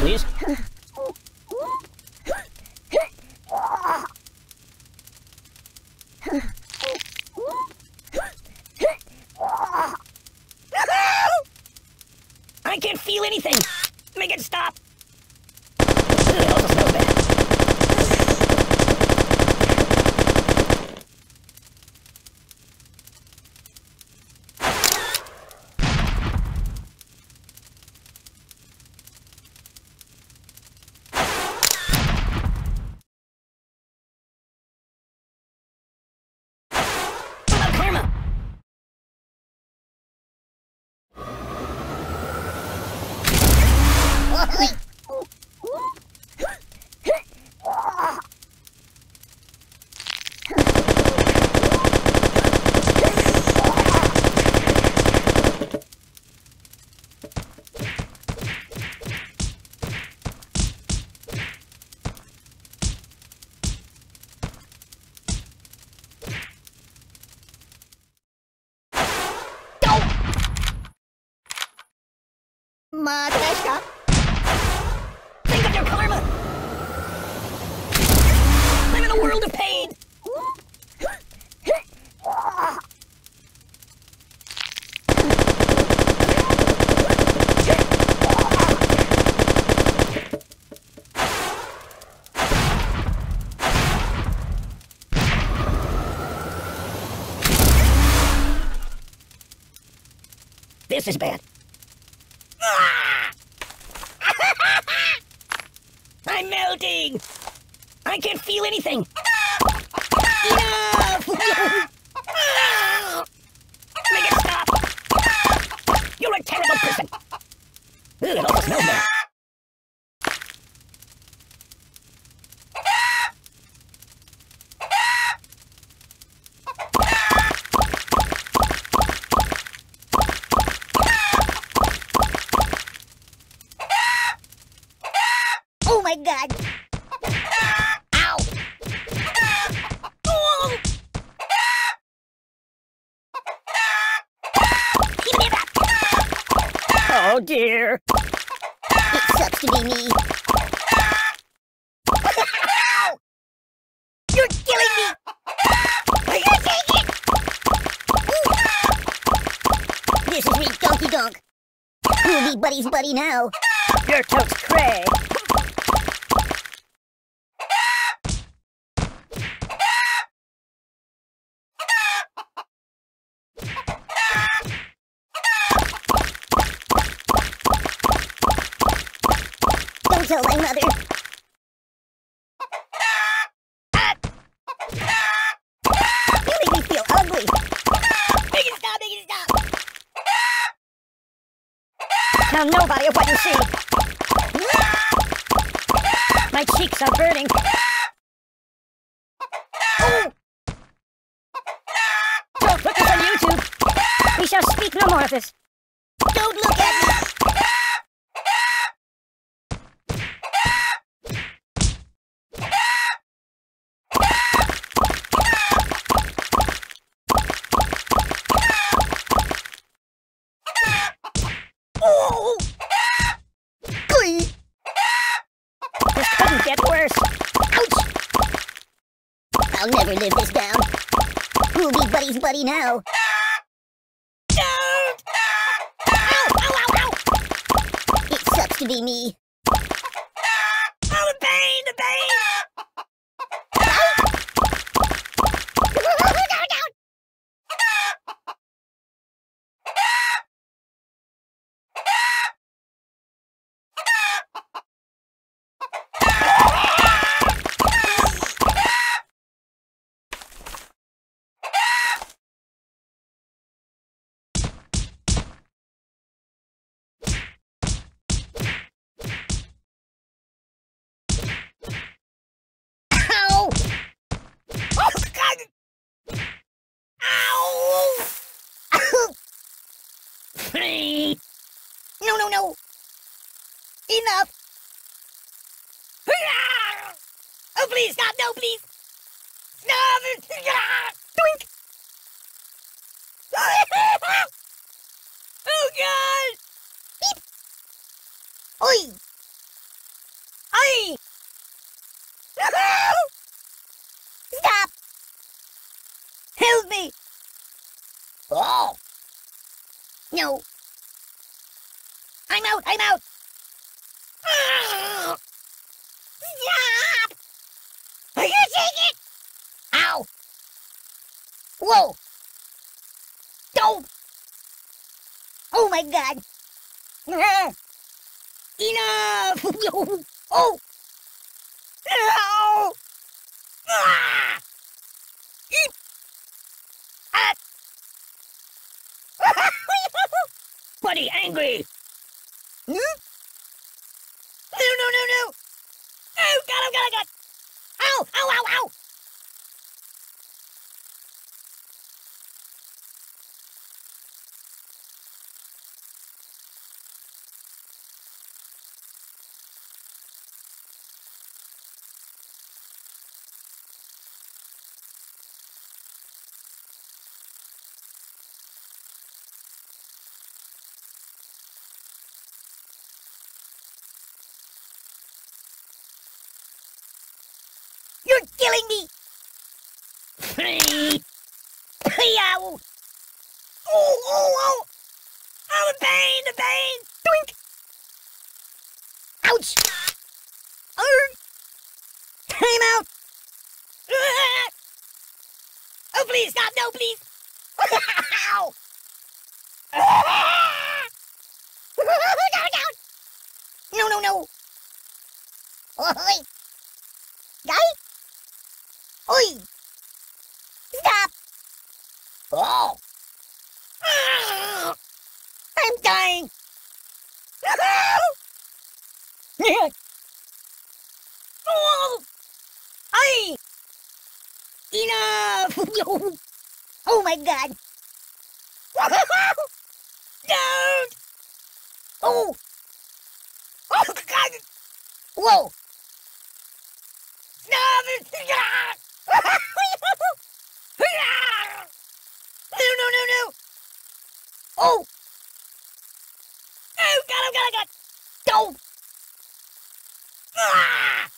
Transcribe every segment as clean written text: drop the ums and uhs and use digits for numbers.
please. I can't feel anything. Make it stop. It also smells bad. Think of your karma! I'm in a world of pain! This is bad. I'm melting! I can't feel anything! Enough! Make it stop! You're a terrible person! Ugh, it almost smells bad. Oh my God! Ow! Oh. Oh dear! It sucks to be me. Ow. You're killing me! I can't take it! Ooh. This is me, Donkey Donk. We'll be buddy's buddy now. Your totes cray. Tell my mother. You make me feel ugly. Make it stop, make it stop. Tell nobody of what you see. My cheeks are burning. Oh. Don't put this on YouTube. We shall speak no more of this. Don't look at me. I'll never live this down. We'll be buddy's buddy now. Ow, ow, ow, ow. It sucks to be me. Oh, the pain, the pain. No, no, no! Enough! Oh, please, stop! No, please! No! Doink! Oh, God! Beep! Oi! I'm out! Stop! Are you taking it? Ow! Whoa! Don't! Oh my God! Enough! Oh! Ow! Ah! Buddy, angry! Hmm? No! Oh God! Oh God! Ow! Ow! You're killing me! Ow! Oh! Oh, the pain! Doink! Ouch! I'm out! Oh, please, stop! No, please! Ow! No! Oh, wait! Guy? Oi! Stop! Oh! I'm dying! Oh! Hey! Enough! Oh my God! Don't! Oh! Oh God! Whoa! Stop it! No! Oh! Oh God! Don't! Ah!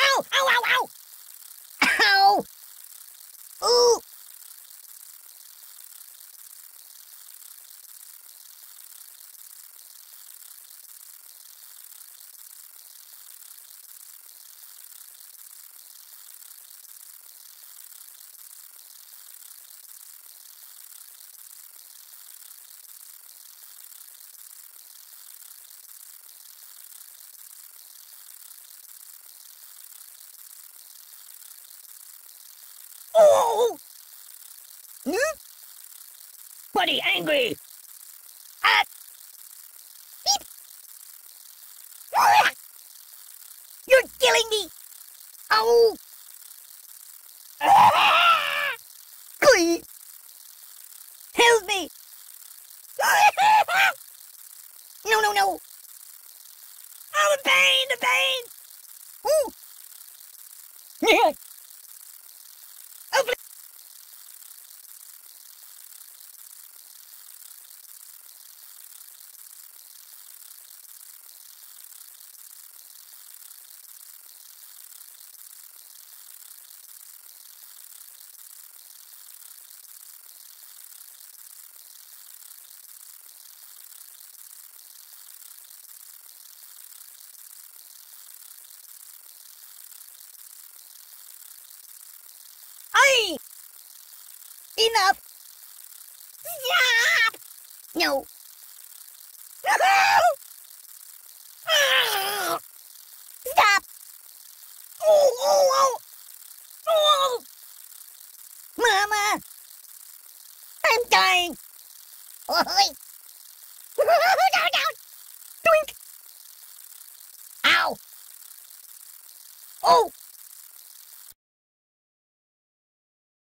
Ow! Ow! Ooh! Oh! Hmm? Buddy, angry! Beep! You're killing me! Ow! Please! Help me! No! Oh, the pain! Ooh! Enough! Stop! No! Stop! Oh! Mama! I'm dying! Oi! Down! Doink! Ow! Oh!